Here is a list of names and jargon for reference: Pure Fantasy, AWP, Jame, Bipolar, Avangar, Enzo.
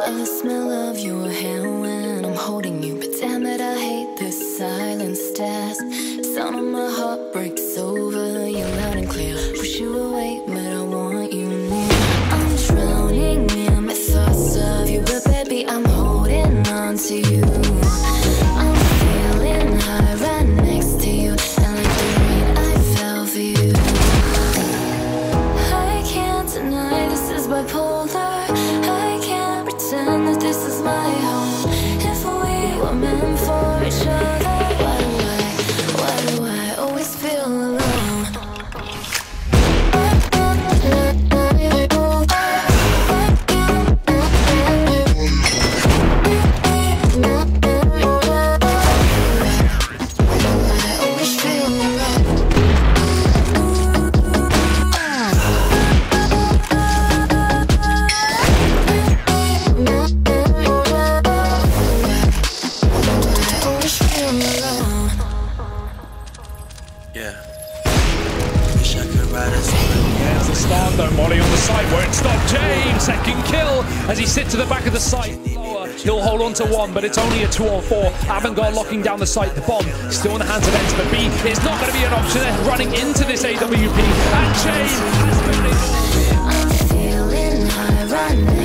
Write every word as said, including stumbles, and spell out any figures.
the smell of your hand when I'm holding you. But damn it, I hate this silent stares. Sound of my heart breaks over, you're loud and clear. Wish you were awake, but I want you near. I'm drowning in my thoughts of you, but baby, I'm holding on to you. I'm feeling high right next to you, and like the rain, I fell for you. I can't deny this is bipolar. I can't pretend that this is my home. If we were meant for each other, down though, Molly on the side won't stop. Jame, second kill as he sits to the back of the site. He'll hold on to one, but it's only a two on four. Avangar locking down the site. The bomb still in the hands of Enzo, but B is not going to be an option. They're running into this A W P, and Jame has been.